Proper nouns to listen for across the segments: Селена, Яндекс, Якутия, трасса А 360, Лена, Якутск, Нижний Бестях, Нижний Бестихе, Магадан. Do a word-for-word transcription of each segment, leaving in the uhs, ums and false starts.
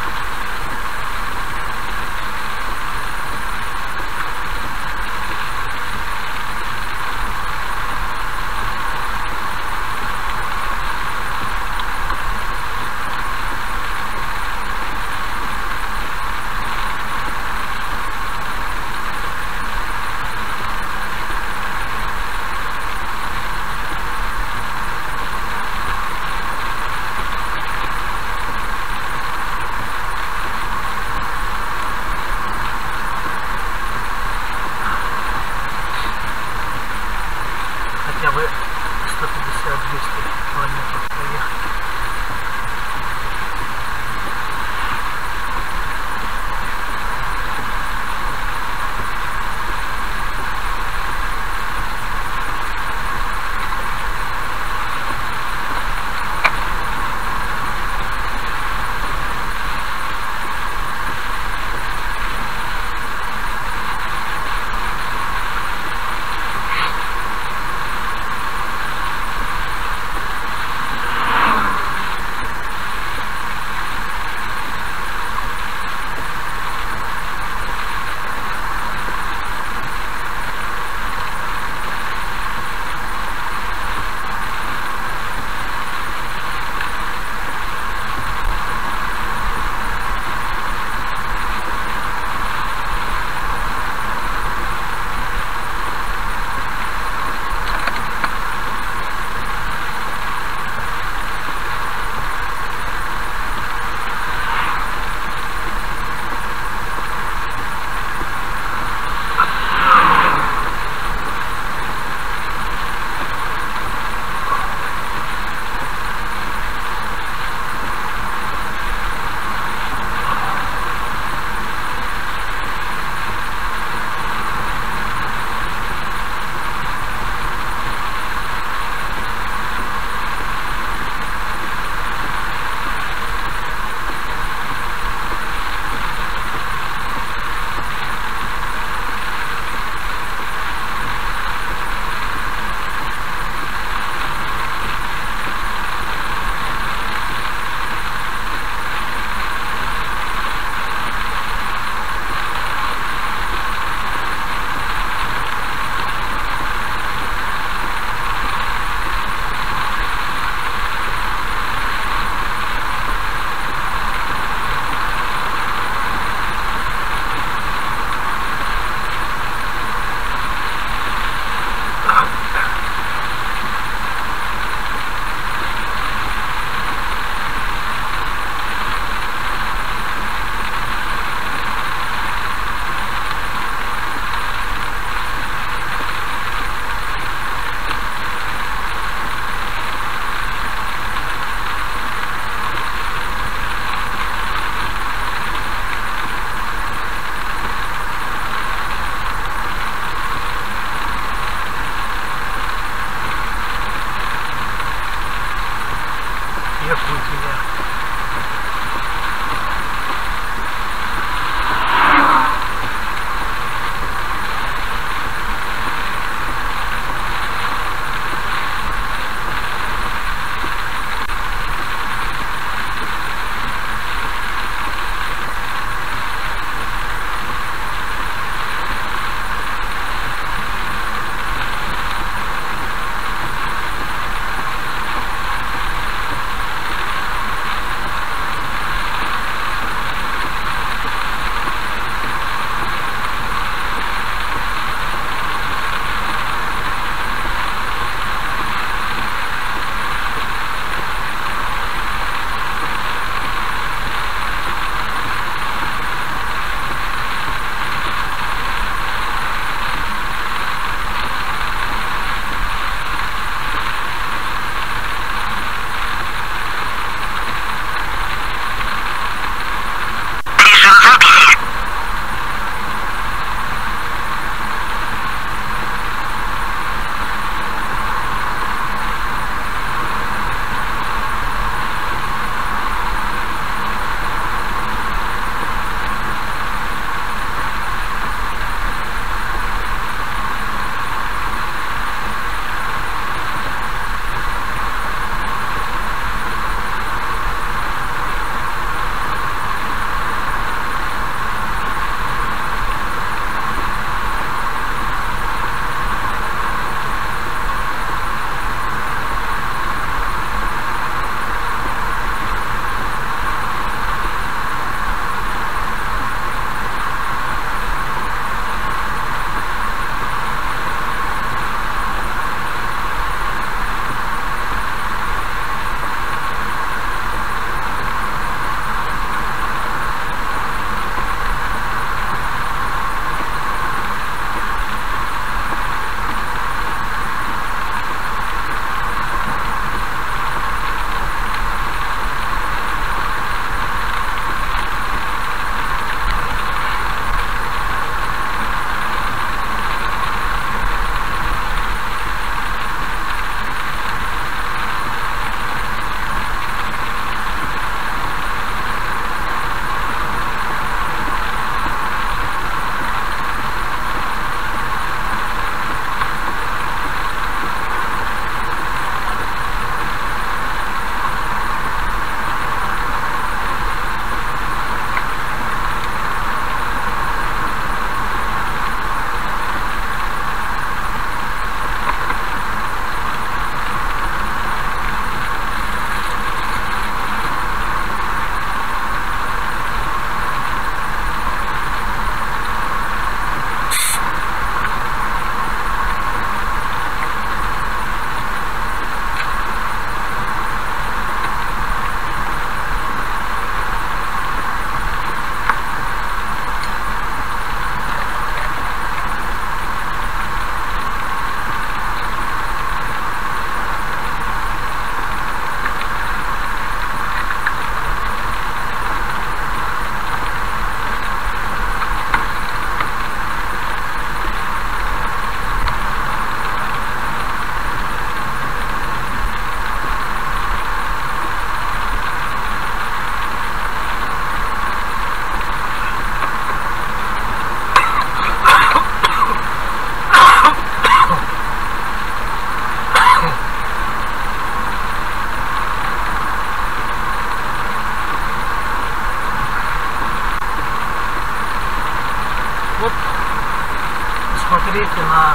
посмотрите на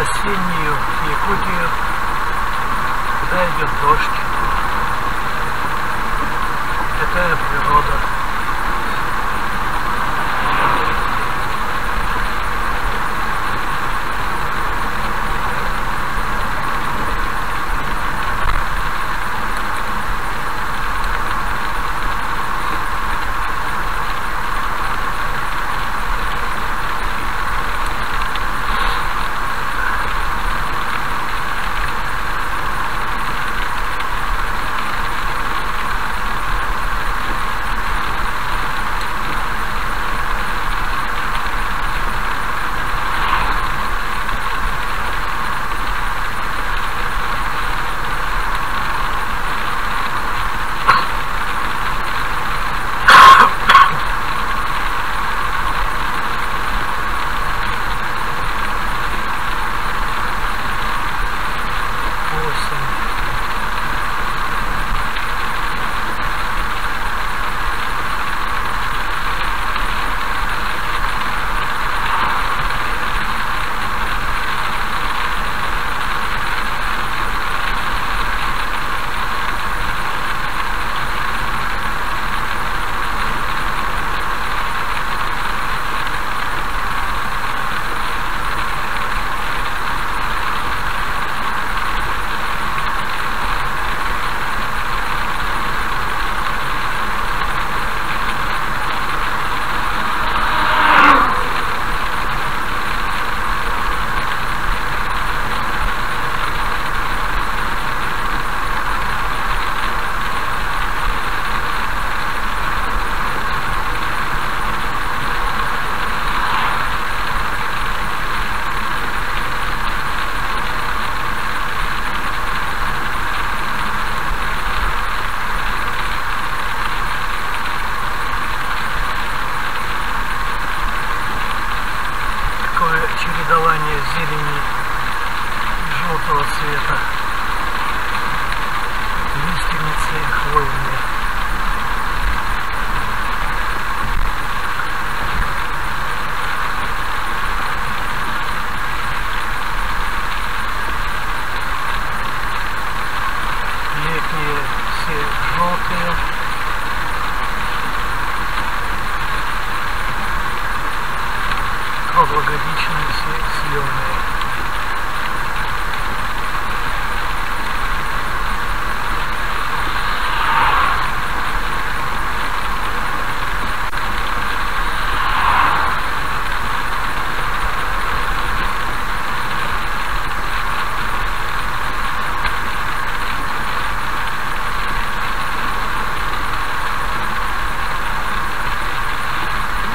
осеннюю Якутию, куда идет дождь. Какая природа. Чередование зелени желтого цвета, лиственницы хвойные. Летние все желтые. Круглогодичные съемные.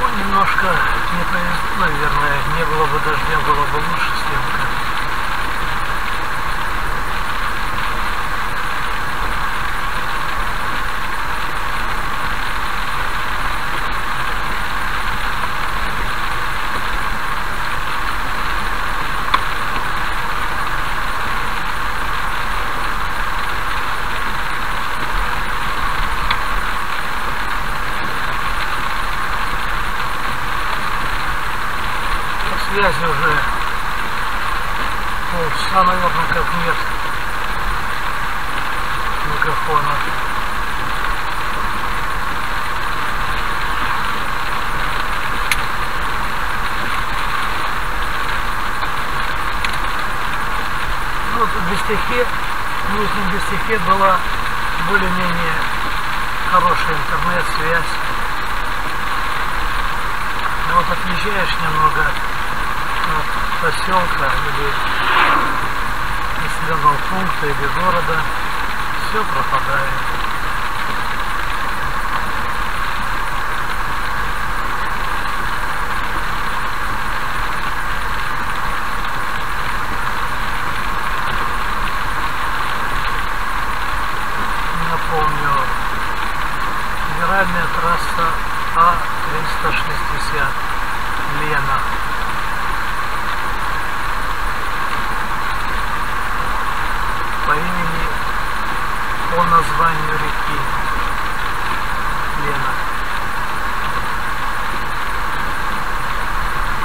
Немножко не повезло, наверное, не было бы дождя, было бы лучше съемка. Связи уже полчаса, наверное, как нет микрофона. Ну, вот в Бестихе, в Нижнем Бестихе была более-менее хорошая интернет-связь. Но вот отъезжаешь немного поселка или населенного пункта или города, все пропадает. Напомню, федеральная трасса А триста шестьдесят Лена. По имени по названию реки Селена.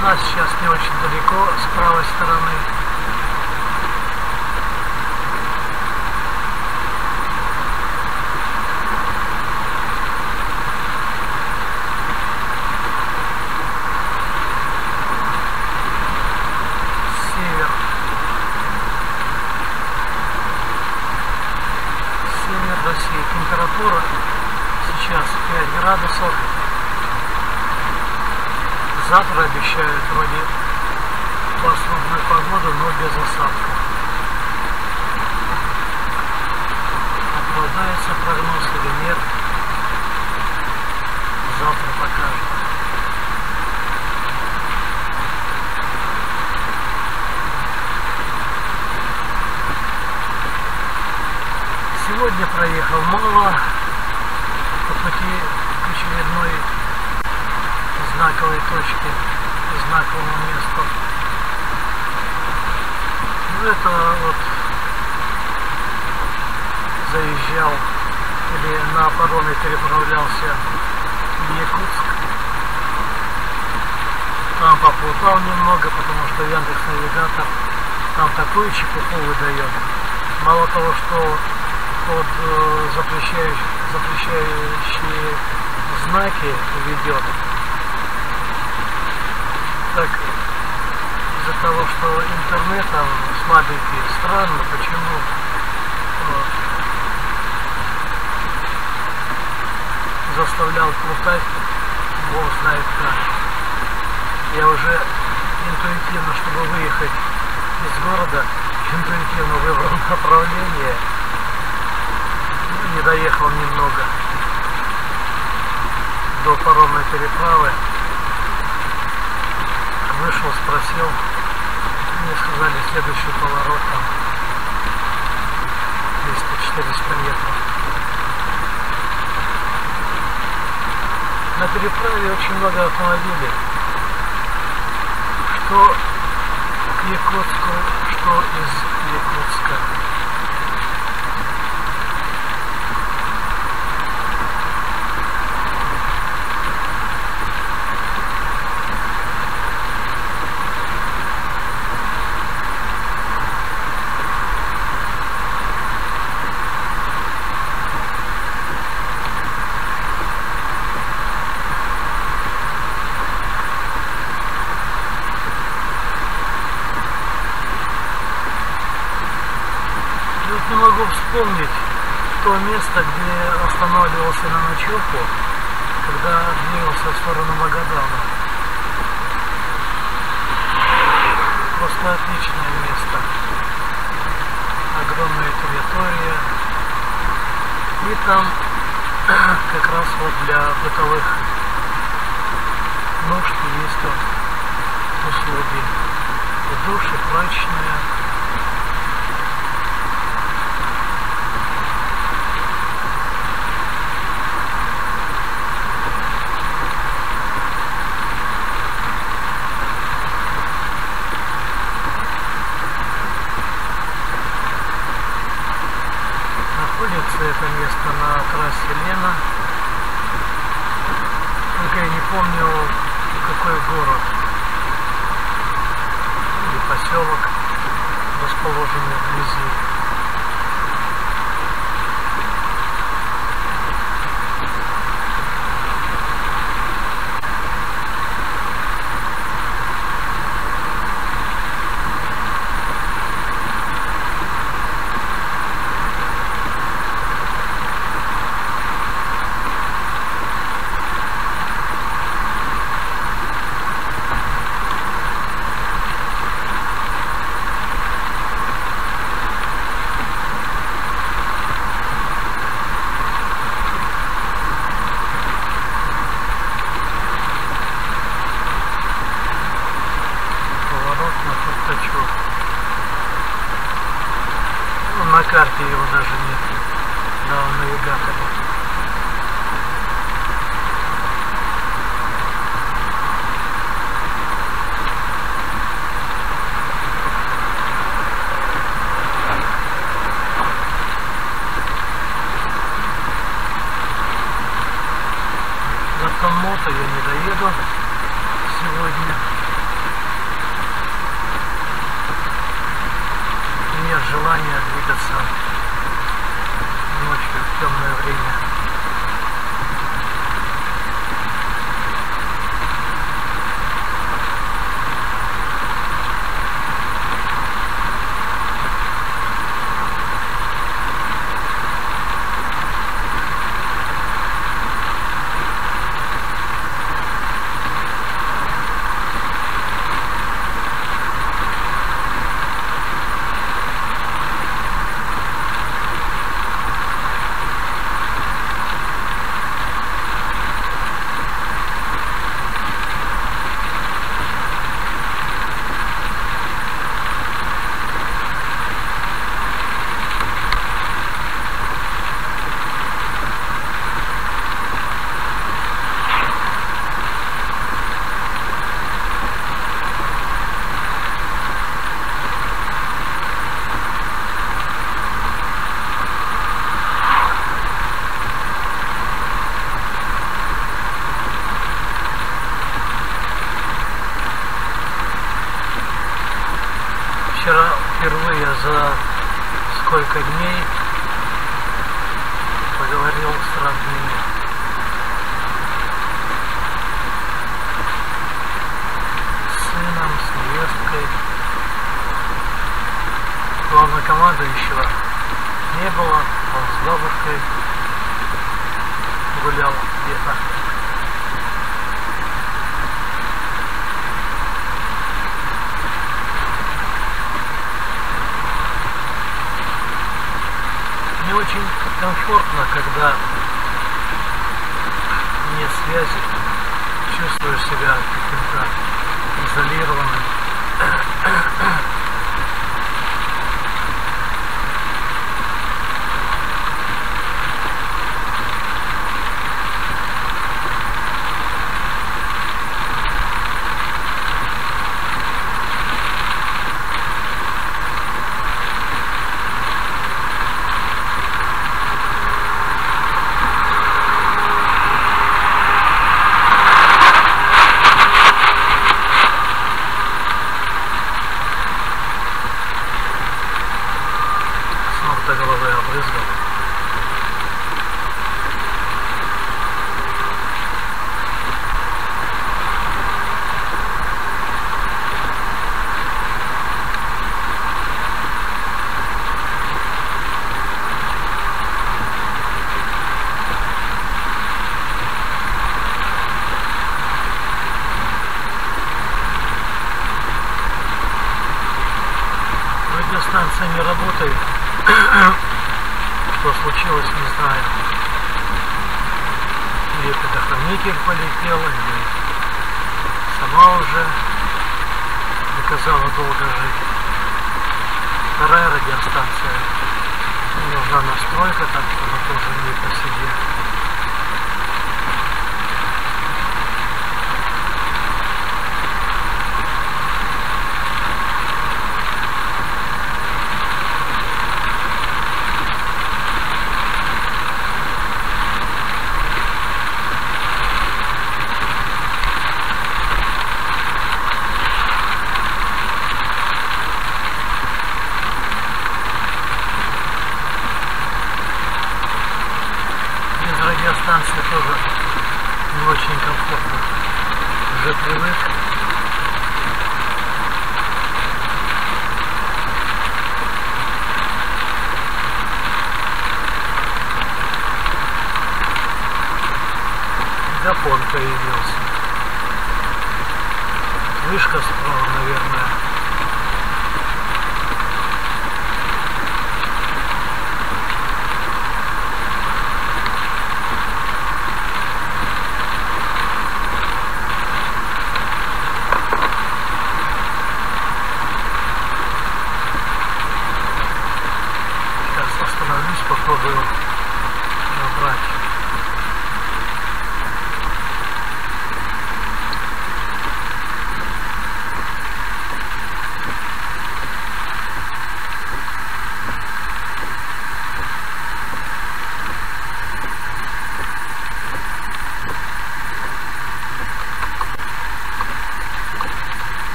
Она нас сейчас не очень далеко, с правой стороны. Завтра обещают вроде пасмурную погоду, но без осадков. Оправдается прогноз или нет, завтра покажет. Сегодня проехал мало по пути к очередной знаковой точки, знаковому месту. Ну, это вот заезжал или на пароме переправлялся в Якутск. Там поплутал немного, потому что Яндекс-навигатор там такую чепуху выдает. Мало того, что под э, запрещающие, запрещающие знаки ведет, из-за того, что интернет там слабенький, странно, почему вот. Заставлял плутать, бог знает как. Я уже интуитивно, чтобы выехать из города, интуитивно выбрал направление, ну, не доехал немного до паромной переправы. Вышел, спросил, мне сказали, следующий поворот там двести-четыреста метров. На переправе очень много автомобилей, что к Якутску, что из Якутска. Вспомнить то место, где останавливался на ночевку, когда двигался в сторону Магадана. Просто отличное место. Огромная территория. И там как раз вот для бытовых нужд есть там услуги. И душ, и прачечная. Это место на трассе Селена. Только я не помню, какой город или поселок расположен вблизи. Карте его даже нет, на навигаторе. До Коммота я не доеду сегодня. нет желания двигаться ночью в темное время. Впервые за сколько дней поговорил с родными. С сыном, с невесткой. Главнокомандующего не было, он с бабушкой гулял где-то. Очень комфортно, когда нет связи, чувствуешь себя каким-то изолированным. Станция не работает. Что случилось, не знаю. Или предохранитель полетел, или сама уже доказала долго жить. Вторая радиостанция. Нужна настройка, так что она тоже не по себе. Станция тоже не очень комфортно, уже привык. Мегафон появился. Вышка справа, наверное.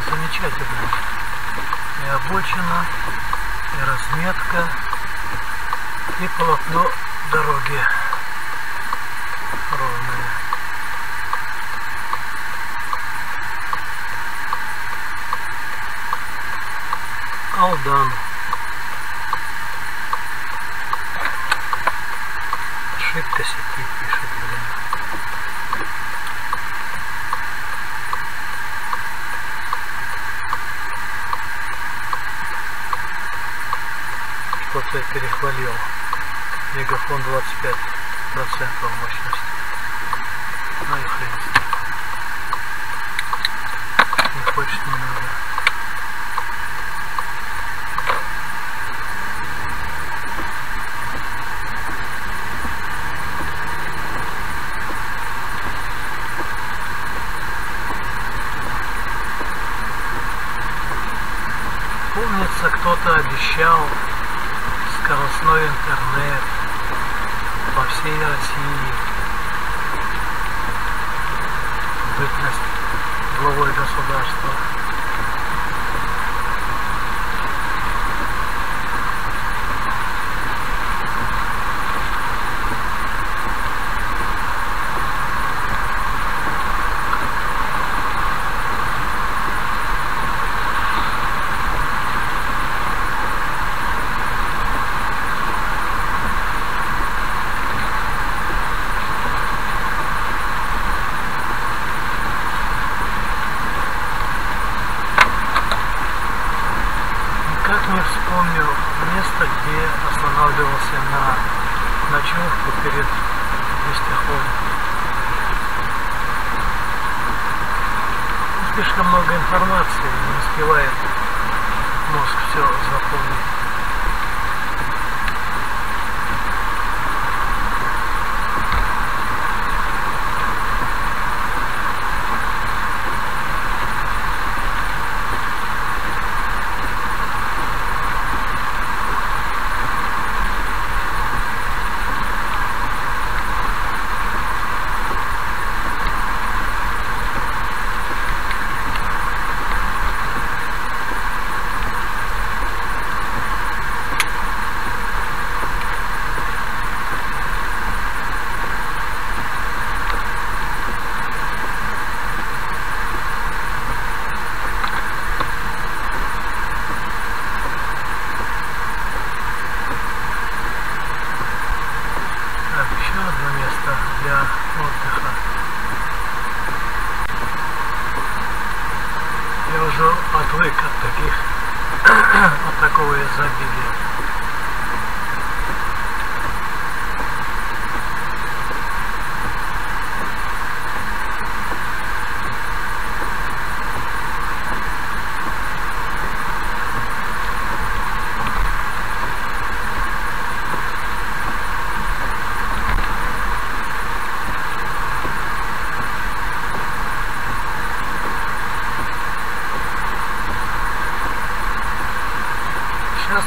Замечательно. И обочина. и разметка, и полотно дороги ровное. Алдан. Ошибка сети пишет, блин. Что-то я перехвалил. Мегафон двадцать пять процентов мощности. Ну и хрен. Не хочет, не надо. Кто-то обещал скоростной интернет по всей России, бытность главой государства.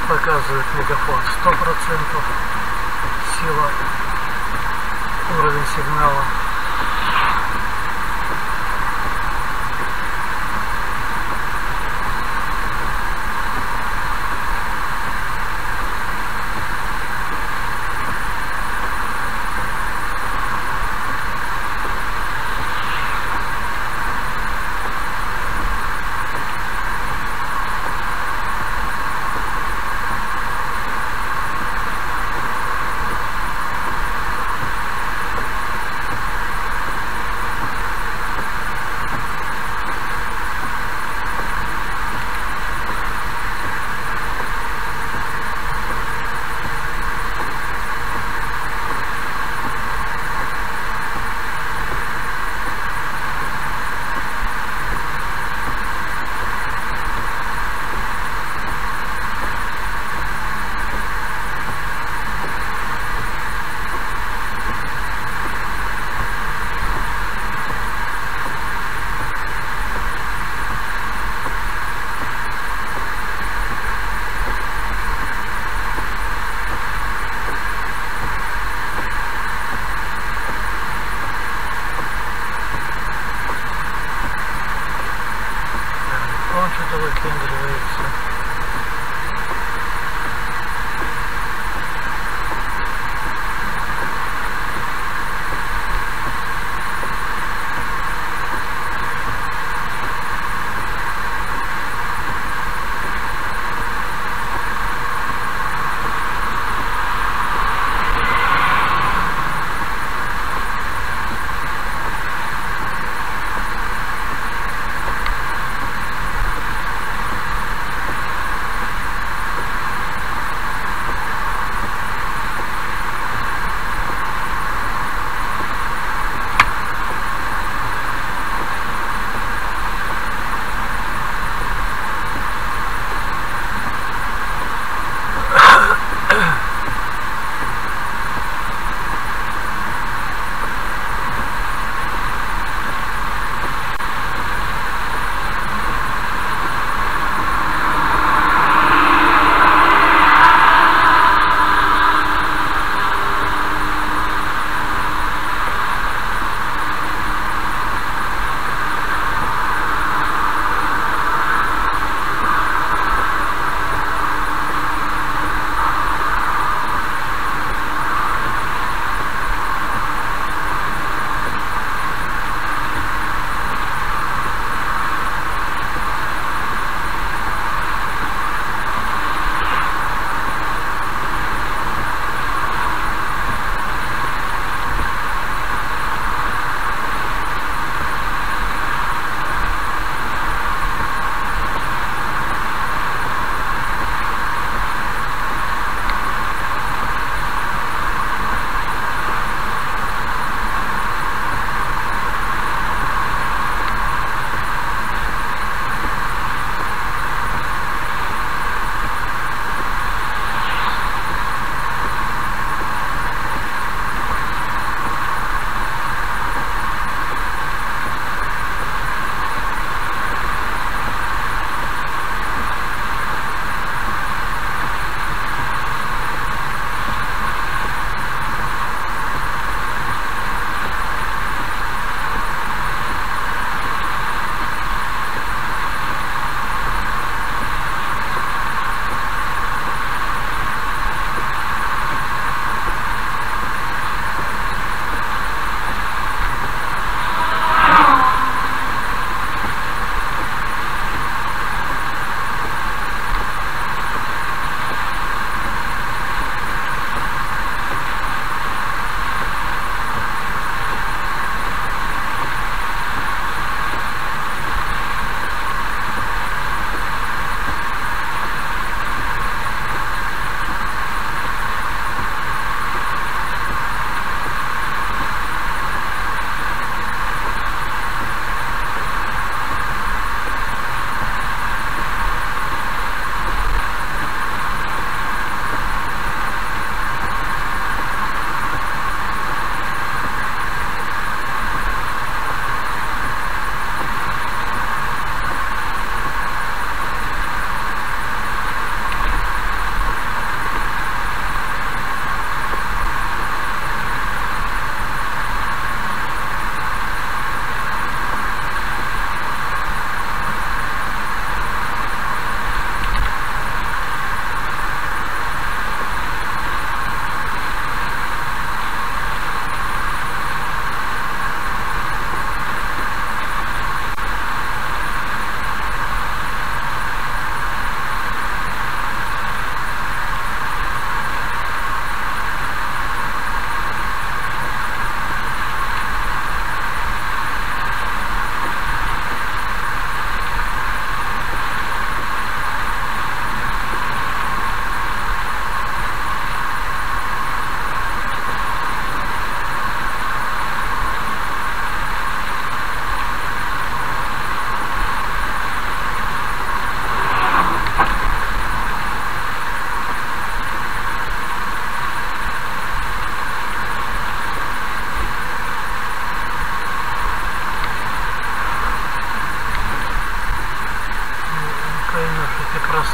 Показывает мегафон сто процентов сила, уровень сигнала. Он что-то выпендривается.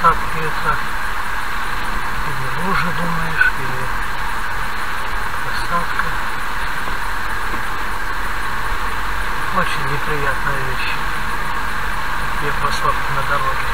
красавица, или лужа, думаешь, или красавка. Очень неприятная вещь. Такие просадки на дороге.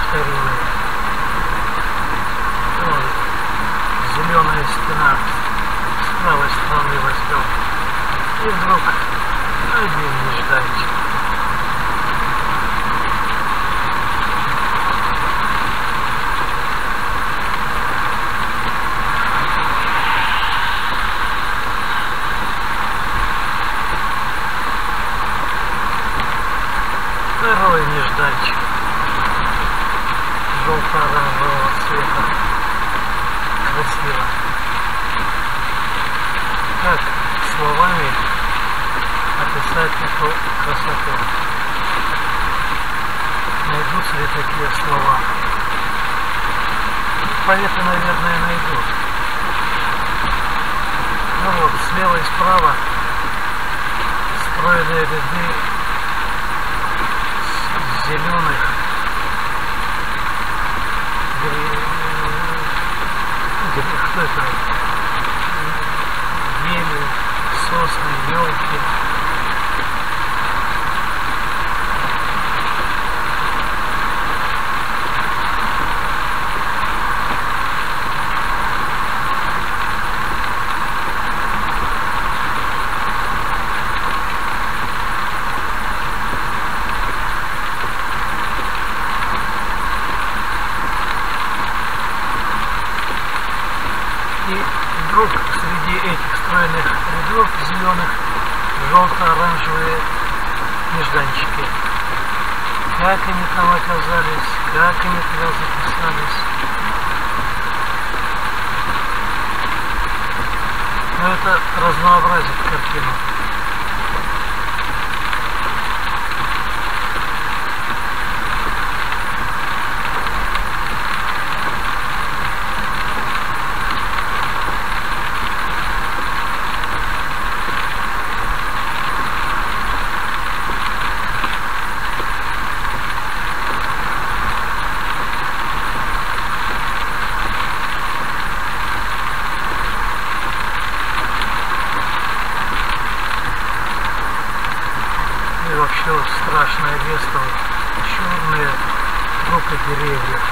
повторение. Вон, зеленая стена с правой стороны возьмем. И вдруг один нежданчик. Второй нежданчик желто-оранжевого цвета. Красиво. Как словами описать эту красоту? Найдутся ли такие слова? Поэты, наверное, найдут. Ну вот, слева и справа стройные ряды зеленых гри... что это? Ели, сосны, елки. Желто-оранжевые нежданчики. Как они там оказались, как они туда записались. Но это разнообразит картину. Страшное место, черные группы деревьев,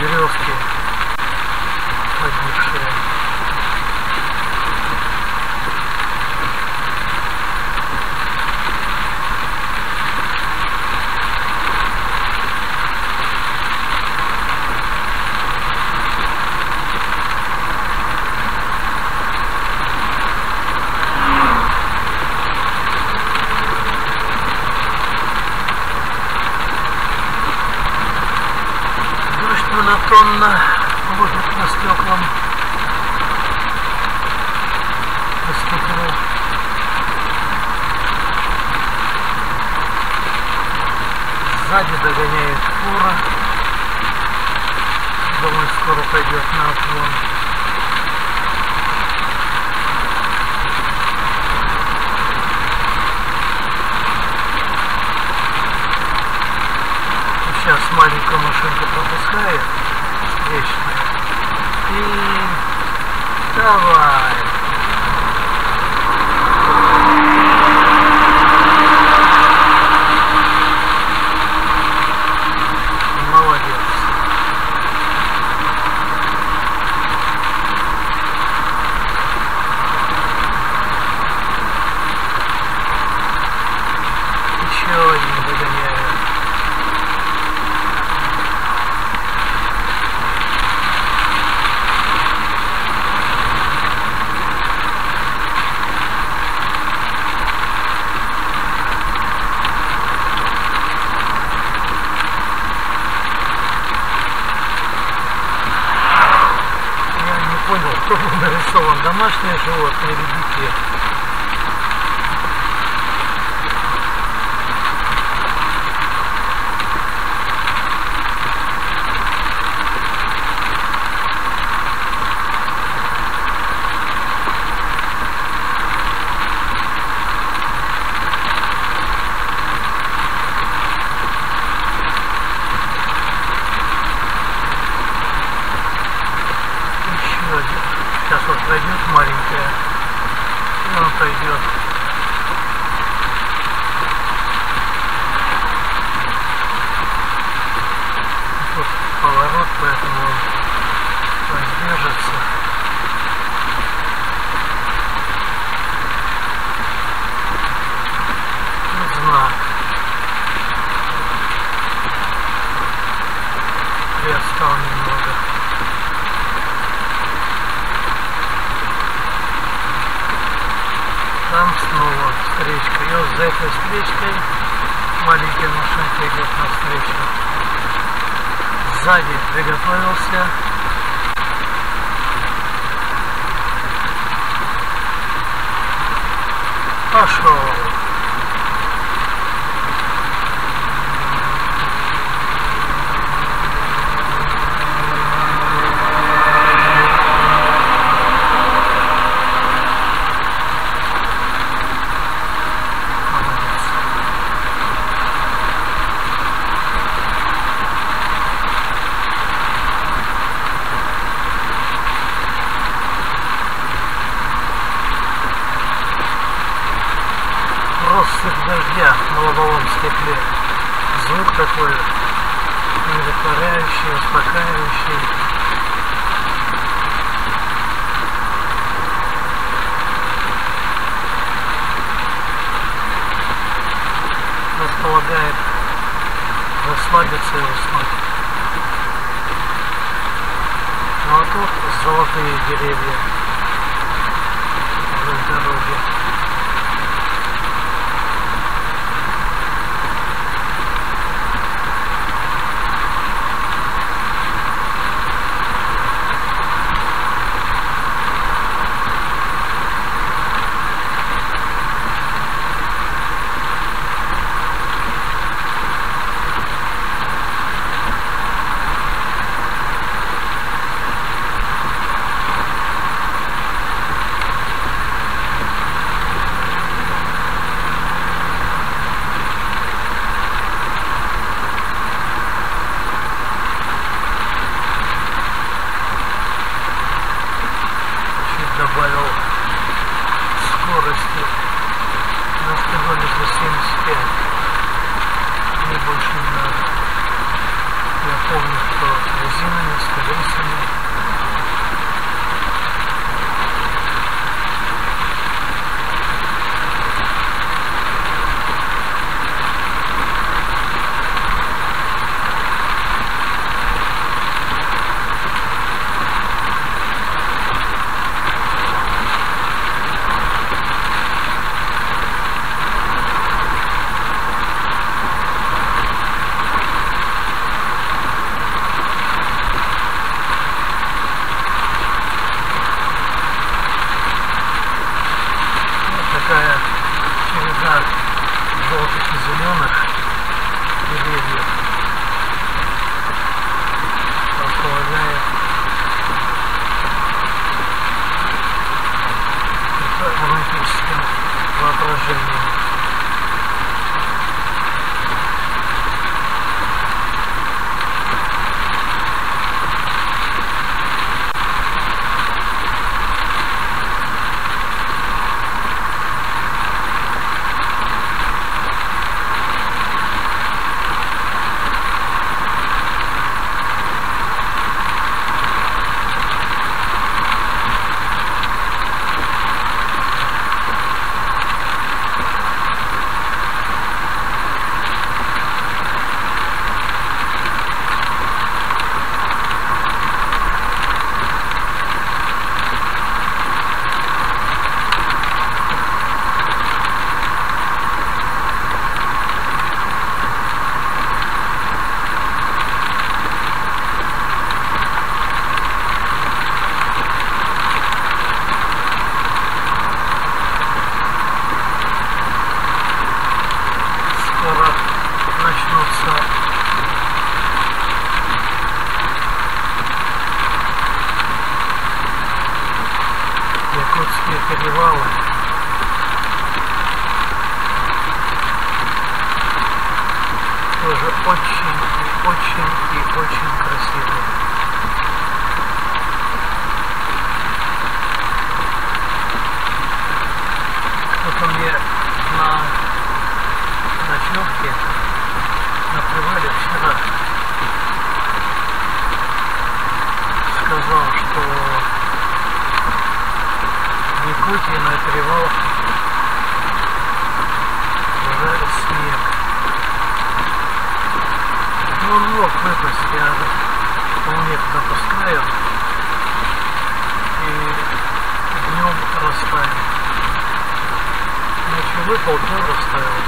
березки погибшие. Монотонно лупит по стеклам, по стеклу. Сзади догоняет фура. Думаю, скоро пойдет на отклон. Сейчас маленькая машинка пропускает встречную. И давай. Молодец. Еще один догоняет. Нарисован домашнее животное или дикие. Сейчас вот пройдет маленькая, и он подустал немного. Там снова встречка. И с этой встречкой маленький машинки идет навстречу. Сзади приготовился. Пошел. Снег. Ну, мог выпасть, я вполне допускают, и днем растает. Ночью выпал, днем растаял.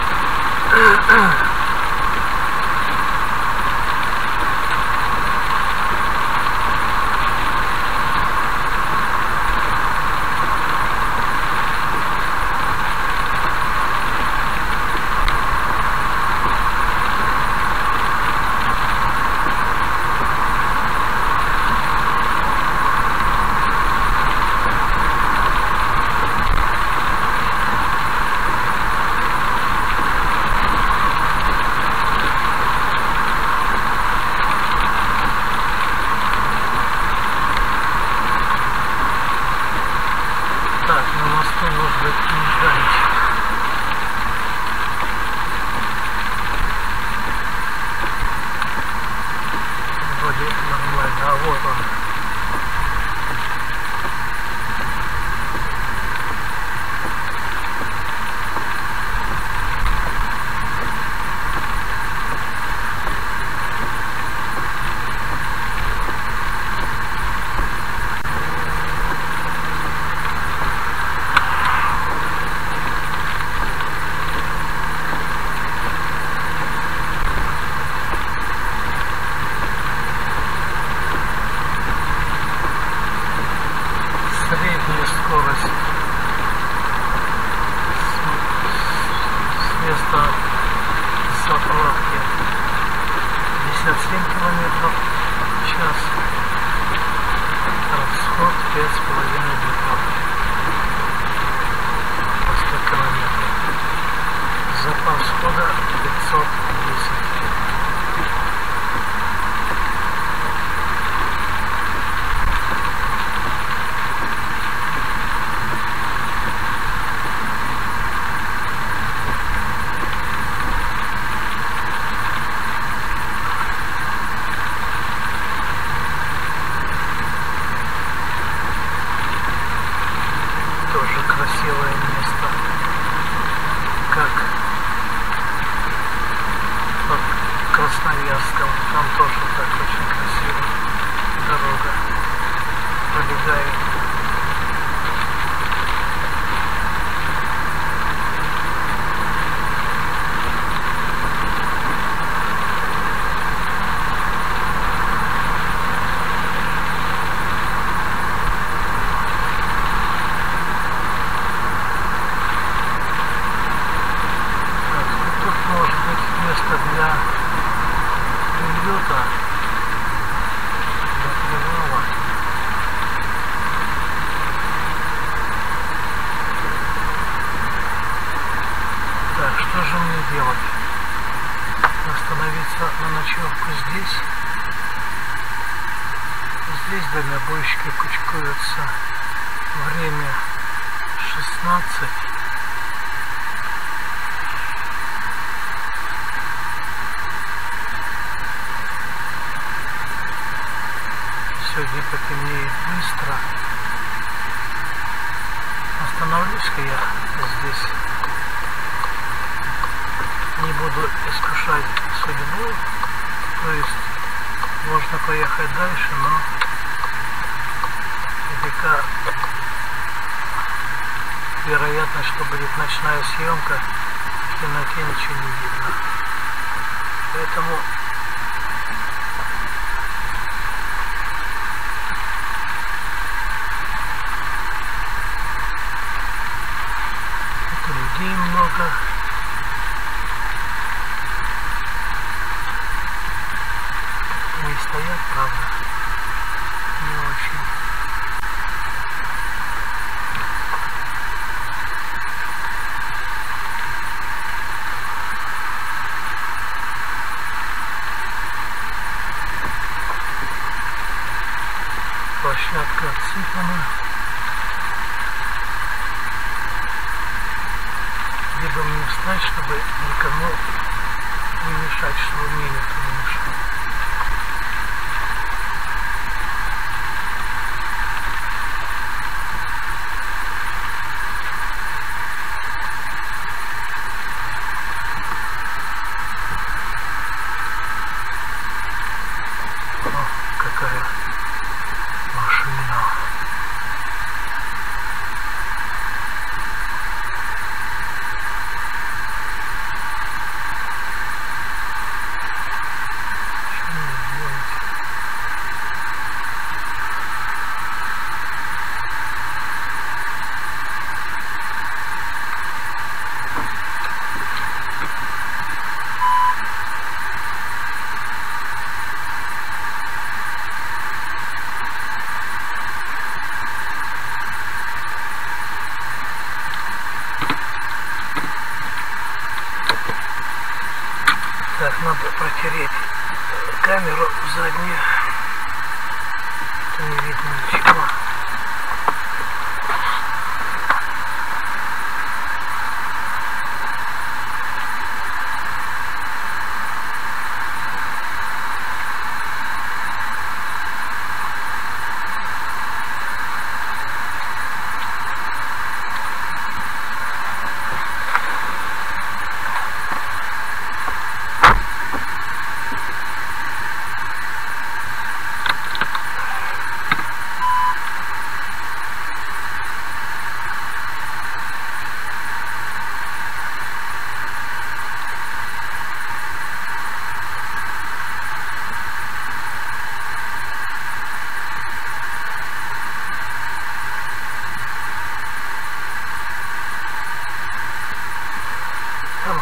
Какая заднее. Это не видно ничего.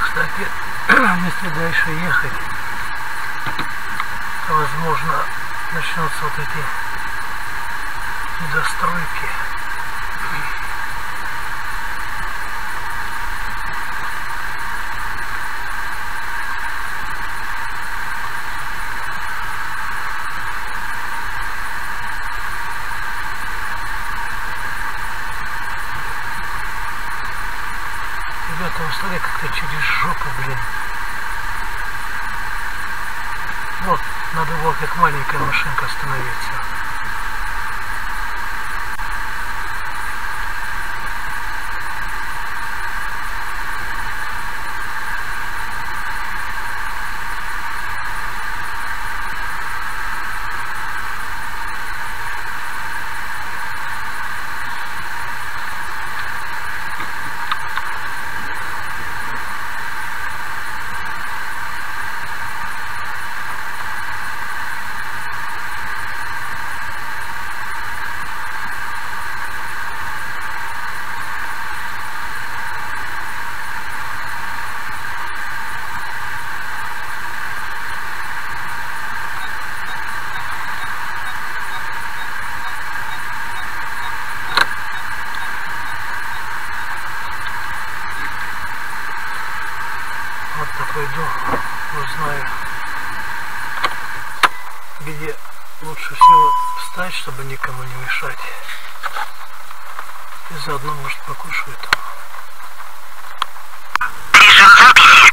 Кстати, если дальше ехать, возможно, начнутся вот эти недостройки. Смотри, как-то через жопу, блин. Вот, надо было как маленькая машинка остановиться. Пойду, узнаю, где лучше всего встать, чтобы никому не мешать. И заодно, может, покушаю там. Режим записи.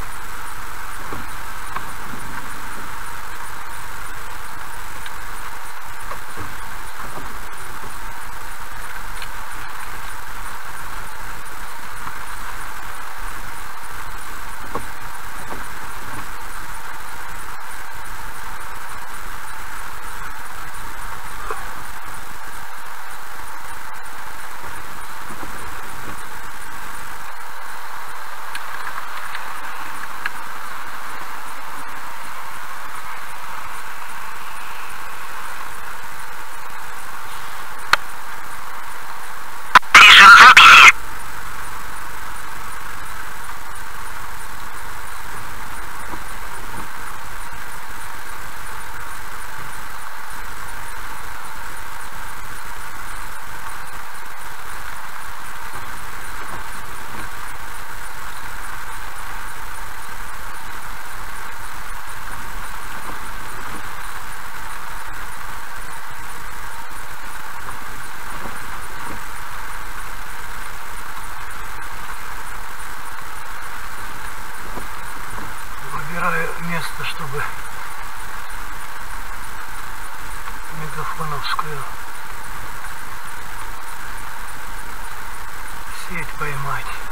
Место, чтобы мегафоновскую сеть поймать.